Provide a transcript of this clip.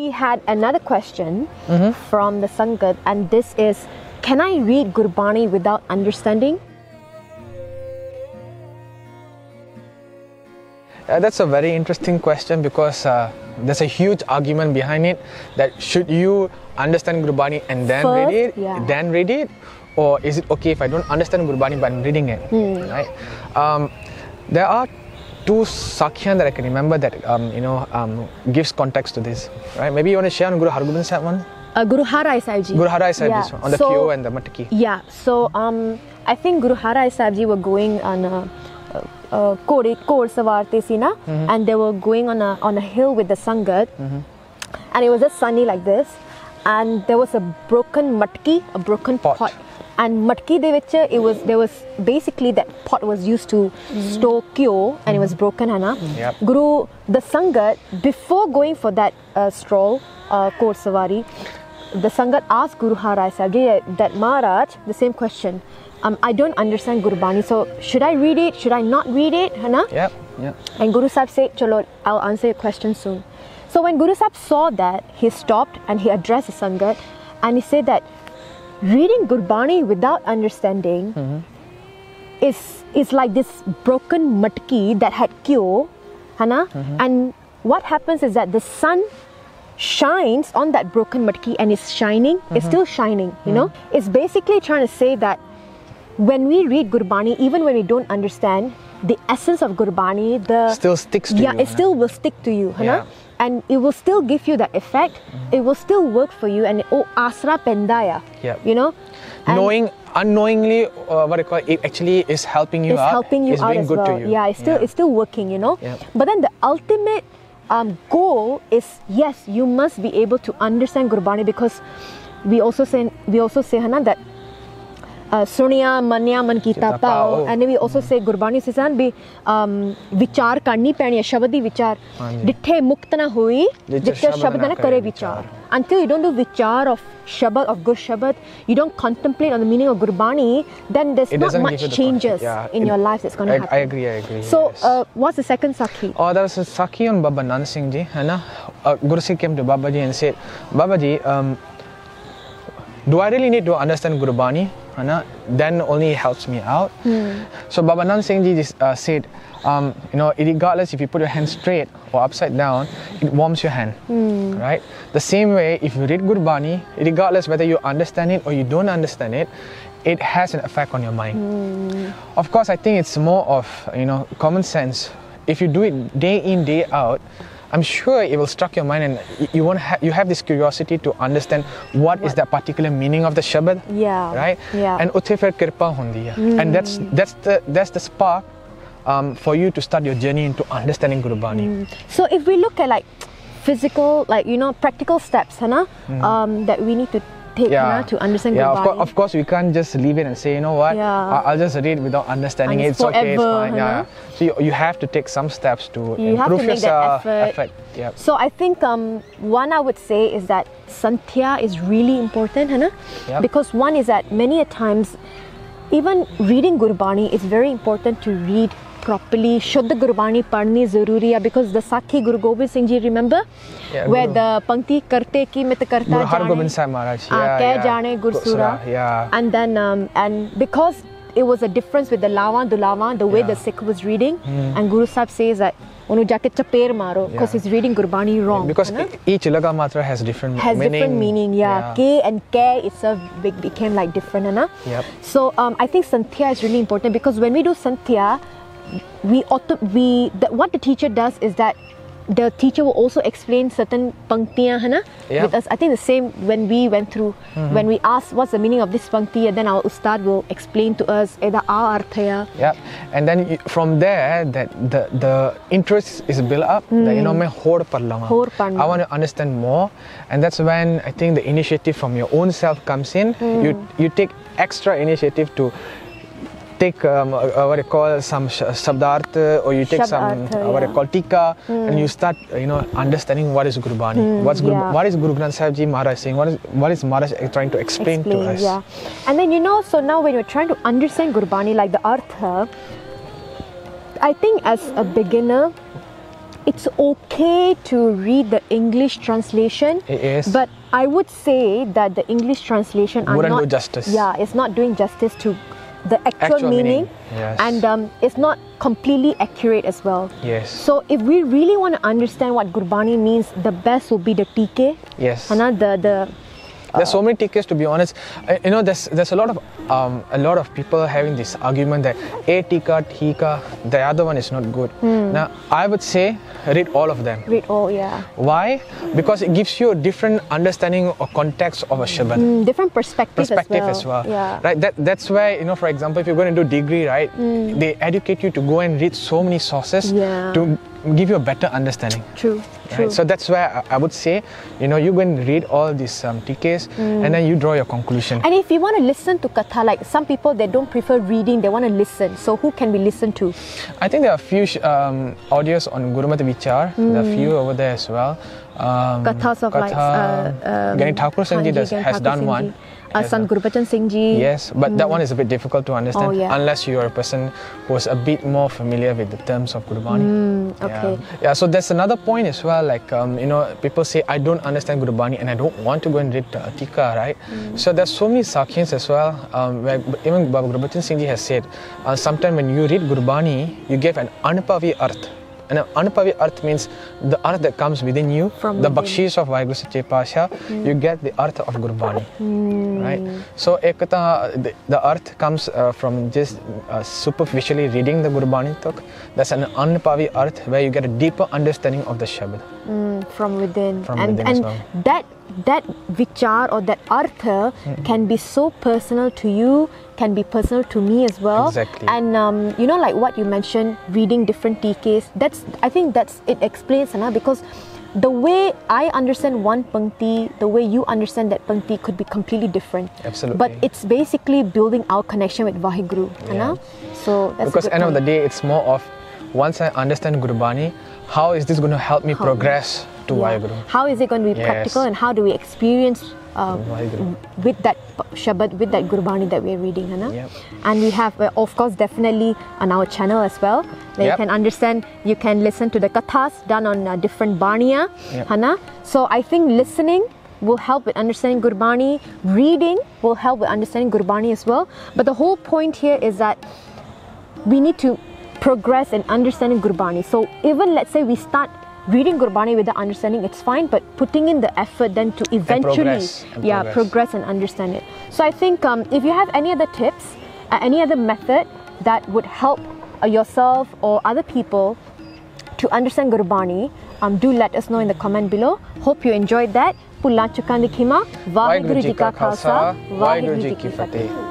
We had another question from the Sangat, and this is, can I read Gurbani without understanding? That's a very interesting question, because there's a huge argument behind it, that should you understand Gurbani and then read it, or is it okay if I don't understand Gurbani but I'm reading it, right? There are two Sakhiyan that I can remember that gives context to this, right? Maybe you want to share on Guru Hargobind Sahib one? Guru Har Rai Sahib Ji. Guru Har Rai Sahib Ji, on the PO and the Mataki. Yeah, so I think Guru Har Rai Sahib Ji were going on and they were going on a hill with the Sangat, and it was just sunny like this, and there was a broken matki, a broken pot. And matki de vich, there was basically that pot was used to store kyo, and it was broken, Hana. Guru, the Sangat, before going for that stroll, Kor Savari, the Sangat asked Guru Har Rai Sahib Ji that, Maharaj, the same question. I don't understand Gurbani, so should I read it? Should I not read it? Hana? And Guru Sahib said, Chalo, I'll answer your question soon. So when Guru Sahib saw that, he stopped and he addressed the Sangat, and he said that reading Gurbani without understanding is like this broken matki that had kyo, Hana? And what happens is that the sun shines on that broken matki, and it's shining, it's still shining, you know? It's basically trying to say that when we read Gurbani, even when we don't understand, the essence of Gurbani, still sticks to you. Yeah, it still will stick to you, Hana? And it will still give you that effect. It will still work for you, and asra pendaya, you know? And unknowingly, it actually is helping you out. It's doing good to you. Yeah, it's still working, you know? But then the ultimate goal is, yes, you must be able to understand Gurbani, because we also say Hana, that Suniya Manya Man Kita Pao, and then we also say Gurbani Sisan be Vichar Karni Pani Shabadi Vichar Dithe Muktana Hui Dithe Shabadana Kare Vichar. Until you don't do Vichar of Shabad, of Gur Shabad, you don't contemplate on the meaning of Gurbani, then there's not much changes in your life that's going to happen. I agree. So, what's the second Sakhi? Oh, there was a Sakhi on Baba Nand Singh Ji. Guru Singh came to Baba Ji and said, Baba Ji, do I really need to understand Gurbani? Then only helps me out. So Baba Nand Singh Ji said, regardless if you put your hand straight or upside down, it warms your hand, right? The same way, if you read Gurbani, regardless whether you understand it or you don't understand it, it has an effect on your mind. Of course, I think it's more of common sense. If you do it day in, day out, I'm sure it will struck your mind, and you have this curiosity to understand what is that particular meaning of the Shabad, right? And utthe fir kirpa hundi hai, and that's the spark for you to start your journey into understanding Gurbani. So if we look at like physical, practical steps, Hana, that we need to take to understand Gurbani. Of course, we can't just leave it and say, you know what, I'll just read without understanding it. It's okay, it's fine. So you have to take some steps to improve yourself. So I think one I would say is that Santhya is really important, Hana? Because one is that many a times, even reading Gurbani, it's very important to read properly. Shuddha Gurbani padhni zaruri hai, because the Sakhi Guru Gobind Singh Ji, remember? Where the Pankti Karte ki mit karta Guru Hargobind Sahib Maharaj. Jane Gursura. And then, and because it was a difference with the Lawan Dulawan, the way the Sikh was reading, and Guru Sahib says that Onu jake chaper maro, because he's reading Gurbani wrong. Because each laga matra has different meaning. K and K itself became like different, Hana? So I think Santhya is really important, because when we do Santhya, what the teacher does is that the teacher will also explain certain panktiyan, Hana, with us. I think the same when we went through, when we asked what's the meaning of this pankti, and then our Ustad will explain to us eda arthaya. And then from there, that the interest is built up. That I want to understand more, and that's when I think the initiative from your own self comes in. You take extra initiative to take some Shabdartha, or you take some Tikka, and you start understanding what is Gurbani, what is Guru Granth Sahib Ji Maharaj saying, what is Maharaj trying to explain to us. And then so now when you're trying to understand Gurbani, like the Artha, I think as a beginner, it's okay to read the English translation. It is. But I would say that the English translation wouldn't do justice. Yeah, it's not doing justice to the actual meaning. Yes. And it's not completely accurate as well. Yes. So if we really want to understand what Gurbani means, the best would be the TK. Yes. There's so many TKs, to be honest. You know, there's a lot of people having this argument that a tika, tika, the other one is not good. Now, I would say read all of them. Read all, yeah. Why? Because it gives you a different understanding or context of a Shabad. Different perspective as well. Yeah. Right. That's why, you know, for example, if you're going to do degree, right, they educate you to go and read so many sources to give you a better understanding. True. Right? So that's why I would say, you know, you go and read all these TKs and then you draw your conclusion. And if you want to listen to Katha, like some people, they don't prefer reading, they want to listen. So who can we listen to? I think there are a few audios on Gurumat Vichar, there are a few over there as well. Kathas of like Gani Thakur Singh Ji has done one. Asan Gurupachan Singhji. Yes, but that one is a bit difficult to understand unless you are a person who is a bit more familiar with the terms of Gurbani. Okay. Yeah, so that's another point as well. Like, you know, people say, I don't understand Gurbani and I don't want to go and read Tika, right? So there's so many Sakhis as well, where even Baba Gurbachan Singhji has said, sometimes when you read Gurbani, you give an Anupavi Arth. And Anupavi Arth means the Arth that comes within you, from the Bakshish of Vaheguru Sache Pasha, you get the Arth of Gurbani, right? So the Arth comes from just superficially reading the Gurbani Tuk. That's an Anupavi Arth where you get a deeper understanding of the Shabad. From within. From within as well. That vichar or that artha can be so personal to you, can be personal to me as well. Exactly. And you know, like what you mentioned, reading different TKs, I think it explains, right? Because the way I understand one Pangti, the way you understand that Pangti could be completely different. Absolutely. But it's basically building our connection with Vaheguru, right? So that's because end of the day, it's more of, once I understand Gurbani, how is this going to help me progress to Vaheguru? How is it going to be practical, and how do we experience with that Shabad, with that Gurbani that we're reading, right? And we have, of course, definitely on our channel as well, where you can understand, you can listen to the Kathas done on different Baniya, right? So I think listening will help with understanding Gurbani, reading will help with understanding Gurbani as well. But the whole point here is that we need to progress in understanding Gurbani. So even let's say we start reading Gurbani with the understanding, it's fine, but putting in the effort then to eventually progress and understand it. So I think if you have any other tips, any other method that would help yourself or other people to understand Gurbani, do let us know in the comment below. Hope you enjoyed that. Pulla Chukan Dikhima, Waheguru Ji Ka Khalsa, Waheguru Ji Ki Fateh.